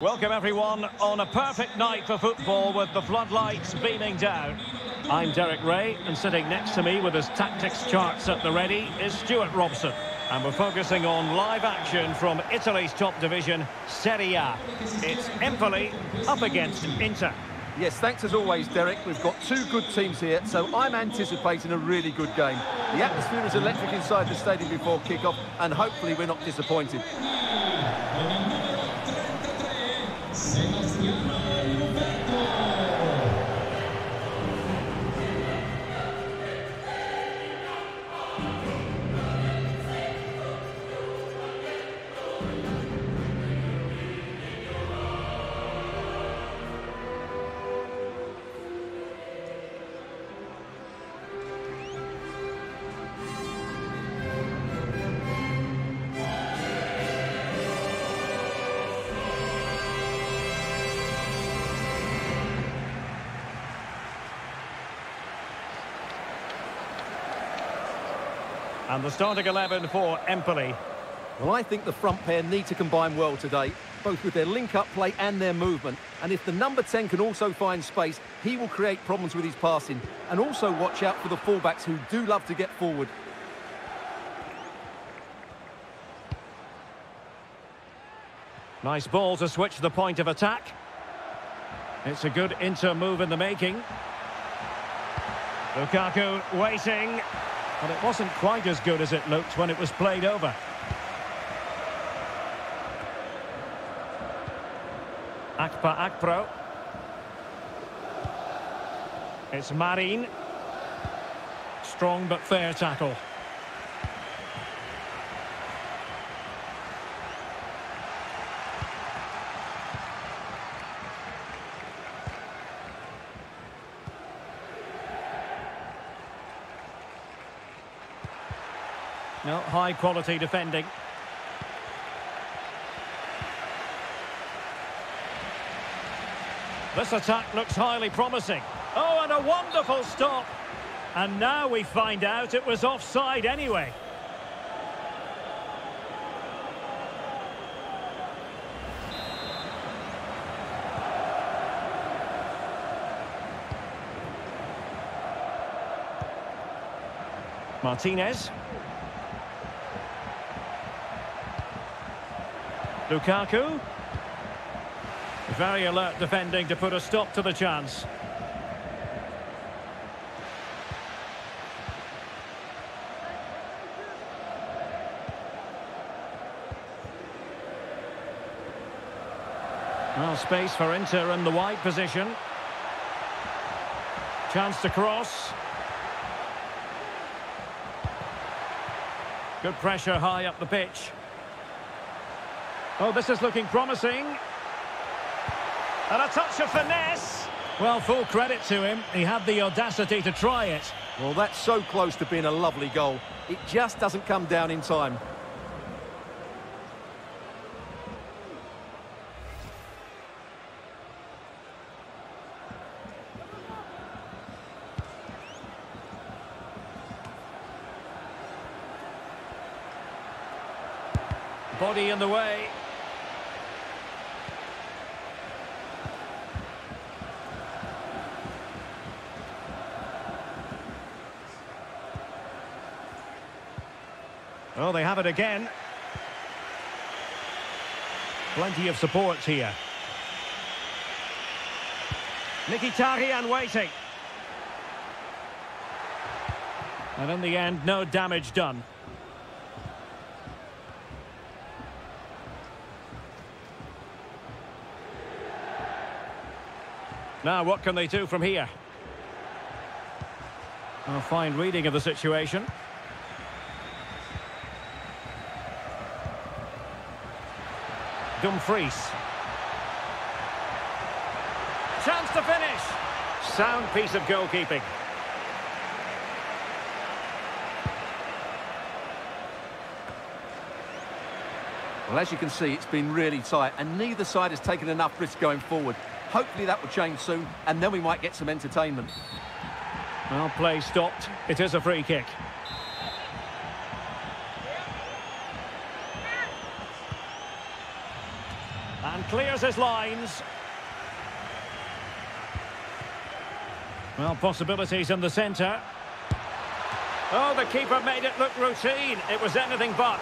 Welcome everyone on a perfect night for football with the floodlights beaming down. I'm Derek Ray, and sitting next to me with his tactics charts at the ready is Stuart Robson. And we're focusing on live action from Italy's top division, Serie A. It's Empoli up against Inter. Yes, thanks as always, Derek. We've got two good teams here, so I'm anticipating a really good game. The atmosphere is electric inside the stadium before kickoff, and hopefully we're not disappointed. And the starting 11 for Empoli. Well, I think the front pair need to combine well today, both with their link-up play and their movement. And if the number 10 can also find space, he will create problems with his passing. And also watch out for the fullbacks who do love to get forward. Nice ball to switch the point of attack. It's a good Inter move in the making. Lukaku waiting. And it wasn't quite as good as it looked when it was played over. Akpa Akpro. It's Marine. Strong but fair tackle. No, high-quality defending. This attack looks highly promising. Oh, and a wonderful stop. And now we find out it was offside anyway. Martinez. Lukaku. Very alert defending to put a stop to the chance. Well, space for Inter in the wide position. Chance to cross. Good pressure high up the pitch. Oh, this is looking promising. And a touch of finesse. Well, full credit to him. He had the audacity to try it. Well, that's so close to being a lovely goal. It just doesn't come down in time. Body in the way. Well, they have it again. Plenty of support here. Nikitarian waiting. And in the end, no damage done. Now, what can they do from here? A fine reading of the situation. Dumfries. Chance to finish. Sound piece of goalkeeping. Well, as you can see, it's been really tight, and neither side has taken enough risk going forward. Hopefully that will change soon, and then we might get some entertainment. Well, play stopped. It is a free kick. clears his lines. Well, possibilities in the centre. Oh, the keeper made it look routine. It was anything but.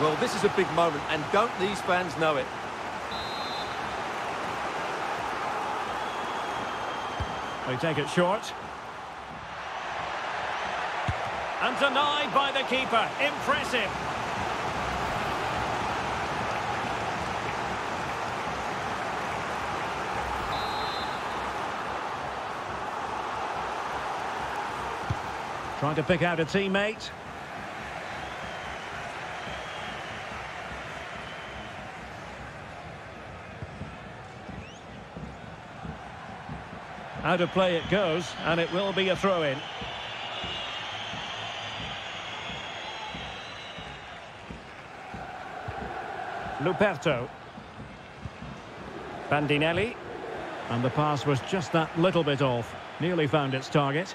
Well, this is a big moment, and don't these fans know it? They take it short. And denied by the keeper. Impressive. Trying to pick out a teammate. Out of play it goes, and it will be a throw-in. Luperto. Bandinelli. And the pass was just that little bit off. Nearly found its target.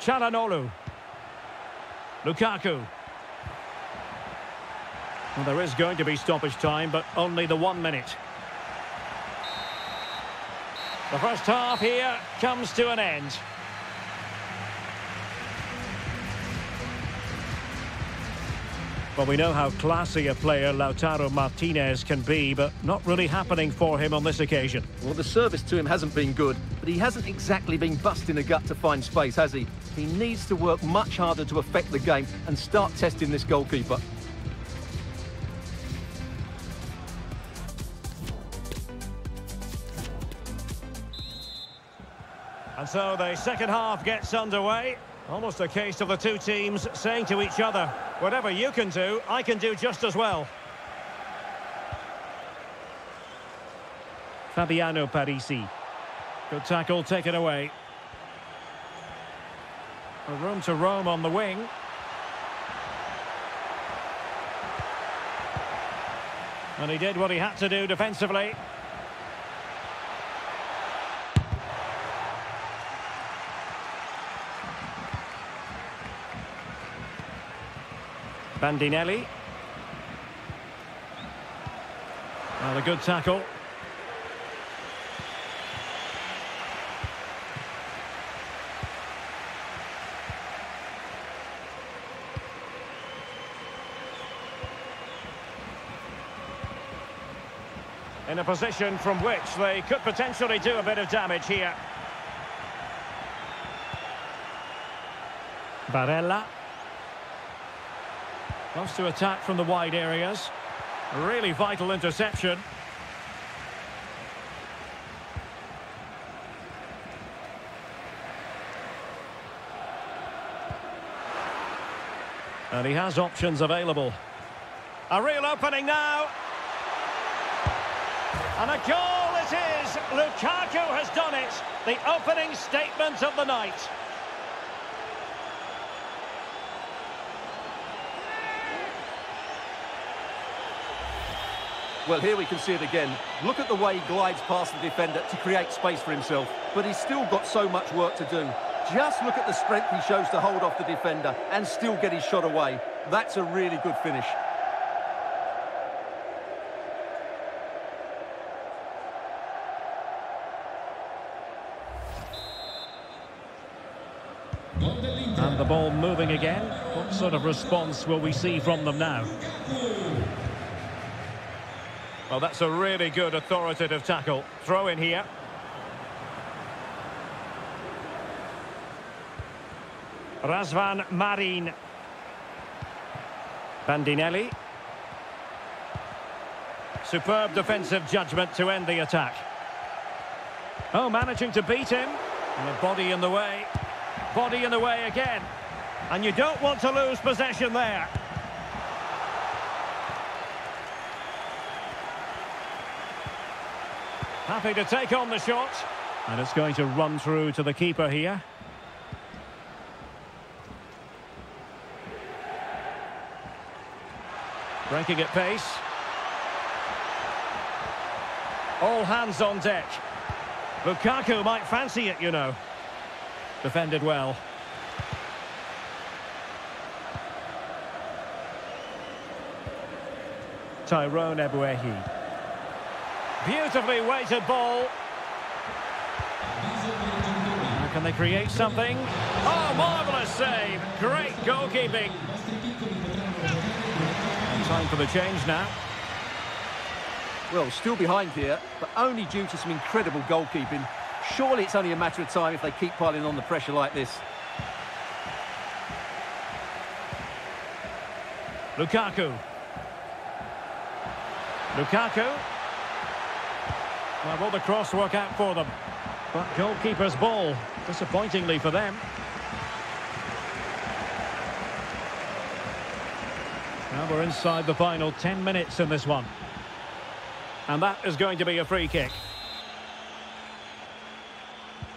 Talanolu. Lukaku. Well, there is going to be stoppage time, but only the 1 minute. The first half here comes to an end. Well, we know how classy a player Lautaro Martinez can be, but not really happening for him on this occasion. Well, the service to him hasn't been good, but he hasn't exactly been busting the gut to find space, has he? He needs to work much harder to affect the game and start testing this goalkeeper. And so the second half gets underway. Almost a case of the two teams saying to each other, whatever you can do, I can do just as well. Fabiano Parisi. Good tackle, taken away. A room to roam on the wing. And he did what he had to do defensively. Bandinelli. Well, a good tackle. In a position from which they could potentially do a bit of damage here. Barella. Comes to attack from the wide areas. A really vital interception. And he has options available. A real opening now. And a goal it is. Lukaku has done it. The opening statement of the night. Well, here we can see it again. Look at the way he glides past the defender to create space for himself. But he's still got so much work to do. Just look at the strength he shows to hold off the defender and still get his shot away. That's a really good finish. And the ball moving again. What sort of response will we see from them now? Well, that's a really good authoritative tackle. Throw in here. Razvan Marin. Bandinelli. Superb defensive judgment to end the attack. Oh, managing to beat him. And the body in the way. Body in the way again. And you don't want to lose possession there. Happy to take on the shot. And it's going to run through to the keeper here. Breaking at pace. All hands on deck. Lukaku might fancy it, you know. Defended well. Tyrone Ebuehi. Beautifully weighted ball. Can they create something? Oh, marvellous save. Great goalkeeping. Time for the change now. Well, still behind here, but only due to some incredible goalkeeping. Surely it's only a matter of time if they keep piling on the pressure like this. Lukaku. Well, will the cross work out for them? But goalkeeper's ball, disappointingly for them. Now we're inside the final 10 minutes in this one. And that is going to be a free kick.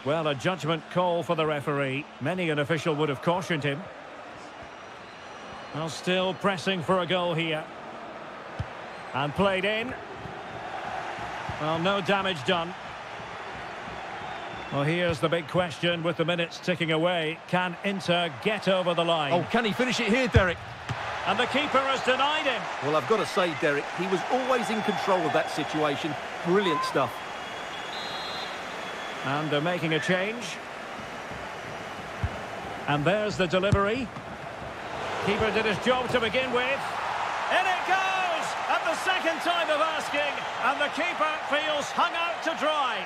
Well, a judgment call for the referee. Many an official would have cautioned him. Well, still pressing for a goal here. And played in. Well, no damage done. Well, here's the big question with the minutes ticking away. Can Inter get over the line? Oh, can he finish it here, Derek? And the keeper has denied him. Well, I've got to say, Derek, he was always in control of that situation. Brilliant stuff. And they're making a change. And there's the delivery. Keeper did his job to begin with. In it goes! At the second time of asking, and the keeper feels hung out to dry.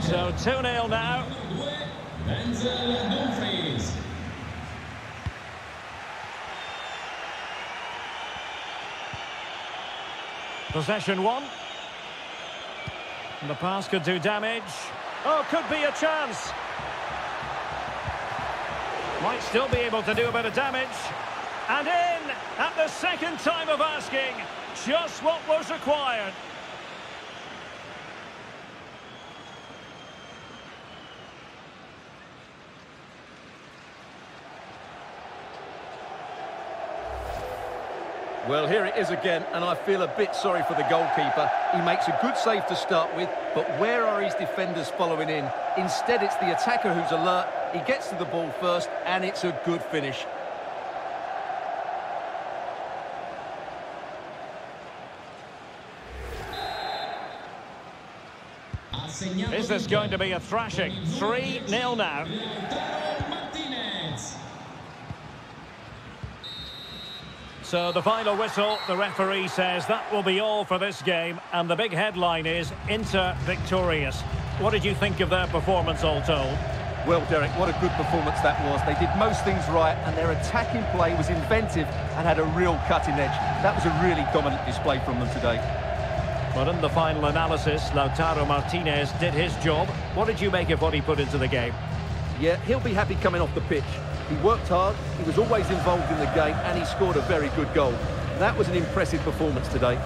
So 2-0 now. Benzell and Dumfries. Possession one. And the pass could do damage. Oh, could be a chance. Might still be able to do a bit of damage. And in at the second time of asking. Just what was required. Well, here it is again, and I feel a bit sorry for the goalkeeper. He makes a good save to start with, but where are his defenders following in? Instead, it's the attacker who's alert. He gets to the ball first, and it's a good finish. Is this going to be a thrashing? 3-0 now. So the final whistle, the referee says that will be all for this game, and the big headline is Inter victorious. What did you think of their performance all told? Well, Derek, what a good performance that was. They did most things right, and their attacking play was inventive and had a real cutting edge. That was a really dominant display from them today. But in the final analysis, Lautaro Martinez did his job. What did you make of what he put into the game? Yeah, he'll be happy coming off the pitch. He worked hard, he was always involved in the game, and he scored a very good goal. That was an impressive performance today.